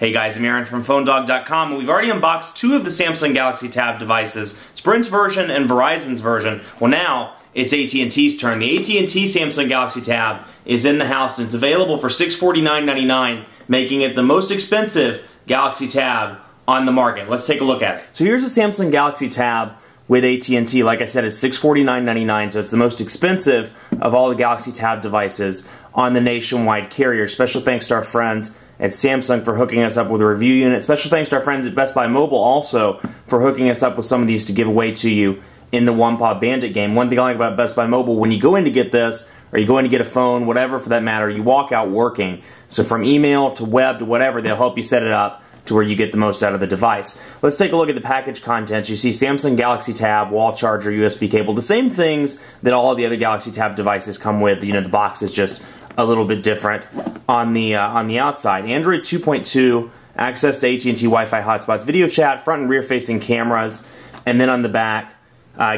Hey guys, I'm Aaron from PhoneDog.com, and we've already unboxed two of the Samsung Galaxy Tab devices, Sprint's version and Verizon's version. Well, now it's AT&T's turn. The AT&T Samsung Galaxy Tab is in the house, and it's available for $649.99, making it the most expensive Galaxy Tab on the market. Let's take a look at it. So here's the Samsung Galaxy Tab with AT&T. Like I said, it's $649.99, so it's the most expensive of all the Galaxy Tab devices on the nationwide carrier. Special thanks to our friends at Samsung for hooking us up with a review unit. Special thanks to our friends at Best Buy Mobile also for hooking us up with some of these to give away to you in the One Paw Bandit game. One thing I like about Best Buy Mobile, when you go in to get this, or you go in to get a phone, whatever for that matter, you walk out working. So from email to web to whatever, they'll help you set it up to where you get the most out of the device. Let's take a look at the package contents. You see Samsung Galaxy Tab, wall charger, USB cable, the same things that all of the other Galaxy Tab devices come with. You know, the box is just a little bit different on the outside. Android 2.2, access to AT&T Wi-Fi hotspots, video chat, front and rear facing cameras, and then on the back,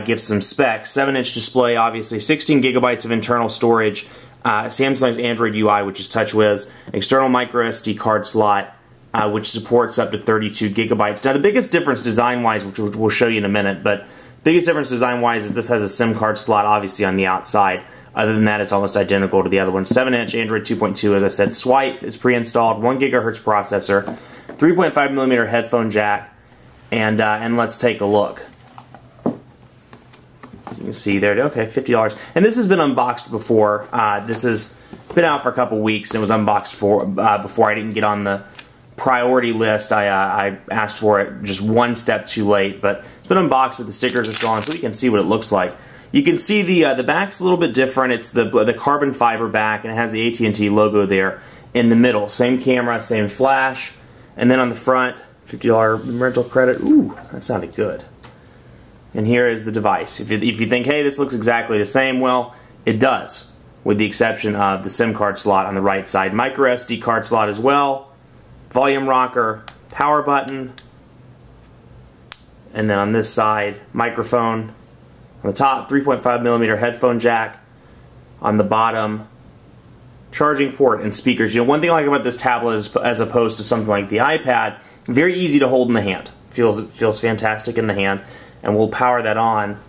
gives some specs. 7-inch display, obviously, 16 gigabytes of internal storage, Samsung's Android UI, which is TouchWiz, external micro SD card slot, which supports up to 32 gigabytes. Now the biggest difference design-wise, which we'll show you in a minute, but biggest difference design-wise is this has a SIM card slot obviously on the outside. Other than that, it's almost identical to the other one. 7-inch Android 2.2, as I said. Swipe is pre-installed, 1 gigahertz processor, 3.5 millimeter headphone jack, and let's take a look. You can see there, okay, $50. And this has been unboxed before. This has been out for a couple weeks and was unboxed for before. I didn't get on the priority list. I asked for it just one step too late, but it's been unboxed with the stickers and so on, so you can see what it looks like. You can see the back's a little bit different. It's the carbon fiber back, and it has the AT&T logo there in the middle. Same camera, same flash, and then on the front, $50 rental credit. Ooh, that sounded good. And here is the device. If you think, hey, this looks exactly the same, well, it does, with the exception of the SIM card slot on the right side. Micro SD card slot as well. Volume rocker, power button, and then on this side, microphone. On the top, 3.5 millimeter headphone jack. On the bottom, charging port and speakers. You know, one thing I like about this tablet is, as opposed to something like the iPad, very easy to hold in the hand. It feels fantastic in the hand, and we'll power that on,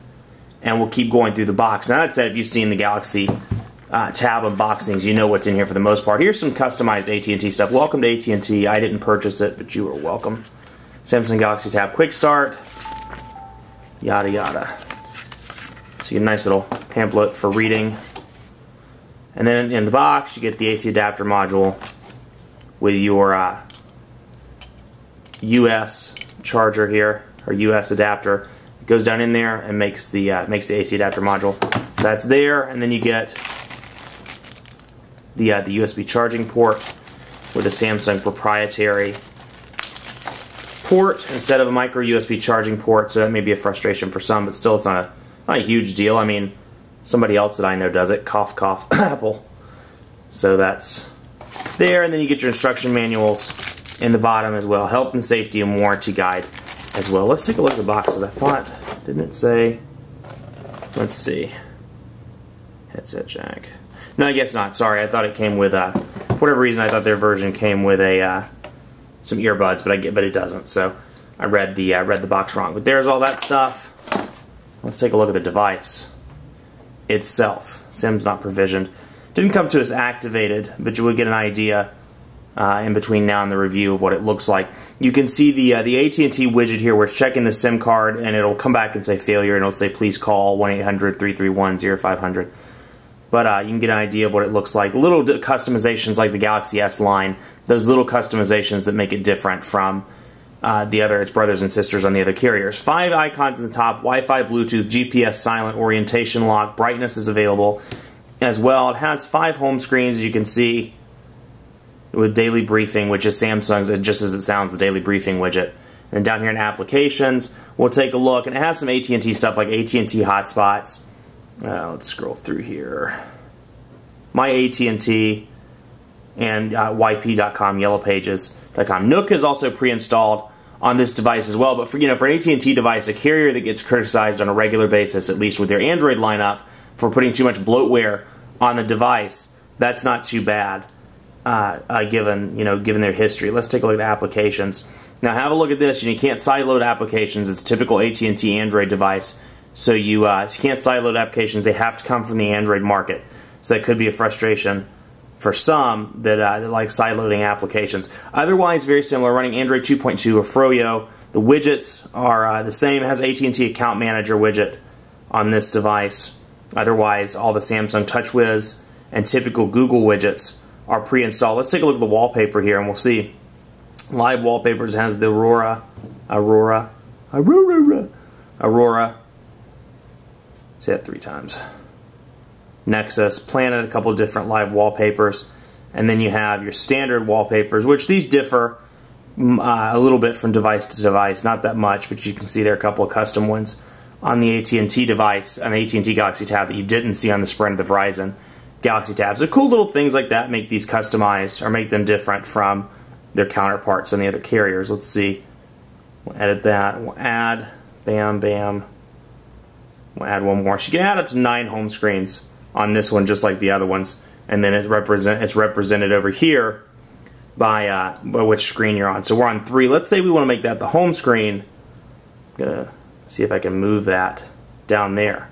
and we'll keep going through the box. Now that said, if you've seen the Galaxy Tab unboxings, you know what's in here for the most part. Here's some customized AT&T stuff. Welcome to AT&T. I didn't purchase it, but you are welcome. Samsung Galaxy Tab Quick Start, yada yada. So you get a nice little pamphlet for reading. And then in the box, you get the AC adapter module with your US charger here, or US adapter. It goes down in there and makes the AC adapter module. So that's there, and then you get the USB charging port with a Samsung proprietary port instead of a micro USB charging port, so that may be a frustration for some, but still it's not a huge deal. I mean, somebody else that I know does it, cough cough, Apple. So that's there, and then you get your instruction manuals in the bottom as well, health and safety and warranty guide as well. Let's take a look at the boxes. I thought, didn't it say, let's see, headset jack. No, I guess not. Sorry, I thought it came with for whatever reason, I thought their version came with a some earbuds, but it doesn't. So I read the box wrong. But there's all that stuff. Let's take a look at the device itself. SIM's not provisioned. Didn't come to us activated, but you would get an idea in between now and the review of what it looks like. You can see the AT&T widget here. We're checking the SIM card, and it'll come back and say failure, and it'll say please call 1-800-331-0500. But you can get an idea of what it looks like. Little customizations like the Galaxy S line, those little customizations that make it different from its brothers and sisters on the other carriers. 5 icons in the top, Wi-Fi, Bluetooth, GPS silent, orientation lock, brightness is available as well. It has 5 home screens, as you can see, with daily briefing, which is Samsung's, just as it sounds, the daily briefing widget. And down here in applications, we'll take a look, and it has some AT&T stuff like AT&T hotspots. Let's scroll through here. My AT&T and yp.com, yellowpages.com. Nook is also pre-installed on this device as well, but for an AT&T device, a carrier that gets criticized on a regular basis, at least with their Android lineup, for putting too much bloatware on the device, that's not too bad. given their history. Let's take a look at applications. Now have a look at this, and you can't sideload applications. It's a typical AT&T Android device, so you can't sideload applications. They have to come from the Android market, so that could be a frustration for some that, that like sideloading applications. Otherwise, very similar, running Android 2.2 or Froyo. The widgets are the same. It has AT&T Account Manager widget on this device. Otherwise, all the Samsung TouchWiz and typical Google widgets are pre-installed. Let's take a look at the wallpaper here, and we'll see. Live wallpapers has the Aurora. Say that 3 times. Nexus, Planet, a couple of different live wallpapers, and then you have your standard wallpapers, which these differ a little bit from device to device, not that much, but you can see there are a couple of custom ones on the AT&T device, on the AT&T Galaxy Tab that you didn't see on the Sprint or the Verizon Galaxy Tabs. So cool little things like that make these customized or make them different from their counterparts on the other carriers. Let's see. We'll edit that. We'll add. Bam, bam. We'll add one more. So you can add up to 9 home screens on this one, just like the other ones, and then it's represented over here by which screen you're on. So we're on 3. Let's say we want to make that the home screen. I'm gonna see if I can move that down there.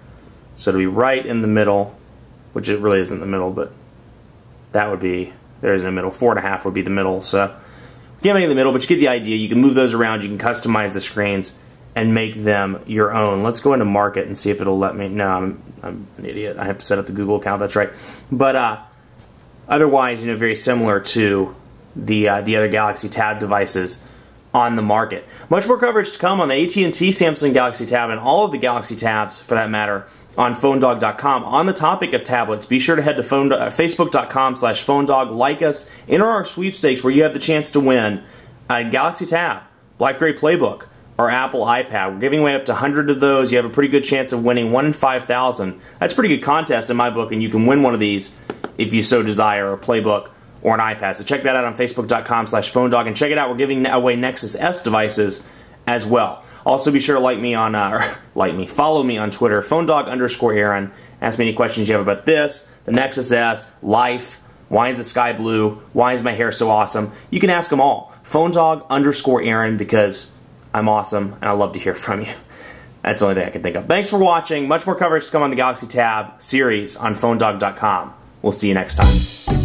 So it'll be right in the middle, which it really isn't the middle, but that would be, there isn't a middle. 4.5 would be the middle, so we can't make it the middle, but you get the idea. You can move those around, you can customize the screens and make them your own. Let's go into market and see if it'll let me. No, I'm an idiot. I have to set up the Google account, that's right. But otherwise, you know, very similar to the other Galaxy Tab devices on the market. Much more coverage to come on the AT&T Samsung Galaxy Tab and all of the Galaxy Tabs, for that matter, on phonedog.com. On the topic of tablets, be sure to head to facebook.com/phonedog, like us, enter our sweepstakes where you have the chance to win a Galaxy Tab, BlackBerry Playbook, or Apple iPad. We're giving away up to 100 of those. You have a pretty good chance of winning 1 in 5,000. That's a pretty good contest in my book, and you can win one of these if you so desire, a Playbook or an iPad. So check that out on facebook.com/phonedog, and check it out. We're giving away Nexus S devices as well. Also, be sure to follow me on Twitter, phonedog_Aaron. Ask me any questions you have about this, the Nexus S, life, why is the sky blue, why is my hair so awesome. You can ask them all. phonedog_Aaron, because I'm awesome and I love to hear from you. That's the only thing I can think of. Thanks for watching. Much more coverage to come on the Galaxy Tab series on phonedog.com. We'll see you next time.